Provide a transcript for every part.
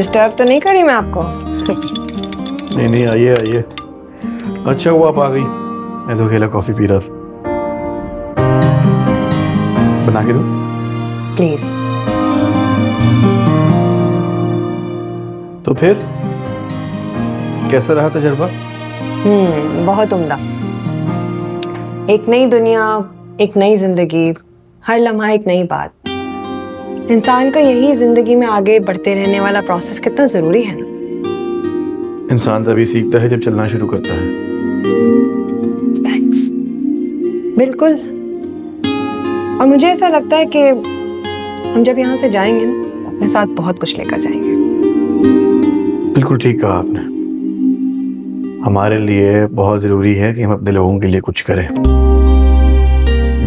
Disturb तो नहीं करी मैं आपको? नहीं नहीं, आइए आइए, अच्छा हुआ आप आ गई, मैं तो अकेला कॉफी पी रहा था। बना के दो प्लीज। तो फिर कैसा रहा तजुर्बा? बहुत उम्दा। एक नई दुनिया, एक नई जिंदगी, हर लम्हा एक नई बात। इंसान का यही जिंदगी में आगे बढ़ते रहने वाला प्रोसेस कितना जरूरी है ना। इंसान तभी सीखता है जब चलना शुरू करता है। थैंक्स। बिल्कुल, और मुझे ऐसा लगता है कि हम जब यहाँ से जाएंगे ना, अपने साथ बहुत कुछ लेकर जाएंगे। बिल्कुल ठीक कहा आपने। हमारे लिए बहुत ज़रूरी है कि हम अपने लोगों के लिए कुछ करें।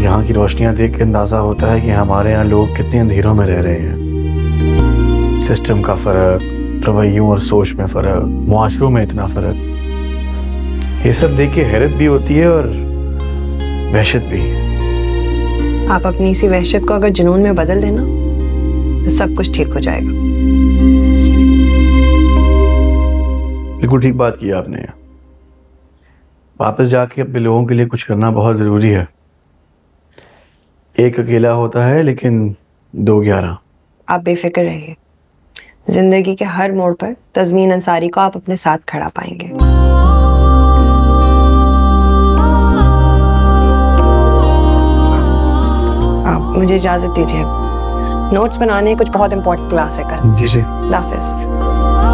यहाँ की रोशनियाँ देख के अंदाज़ा होता है कि हमारे यहाँ लोग कितने अंधेरों में रह रहे हैं। सिस्टम का फ़र्क, रवैयों और सोच में फ़र्क, मुआशरों में इतना फ़र्क, ये सब देख के हैरत भी होती है और वहशत भी। आप अपनी इसी वहशत को अगर जुनून में बदल देना तो सब कुछ ठीक हो जाएगा। बिल्कुल ठीक बात की आपने। वापस जाके अपने लोगों के लिए कुछ करना बहुत ज़रूरी है। एक अकेला होता है लेकिन 2-11। आप बेफिक्र रहिए, जिंदगी के हर मोड़ पर तस्मीन अंसारी को आप अपने साथ खड़ा पाएंगे। मुझे इजाजत दीजिए, नोट्स बनाने कुछ बहुत इम्पोर्टेंट क्लास है। कर जी जी, हाफिज़।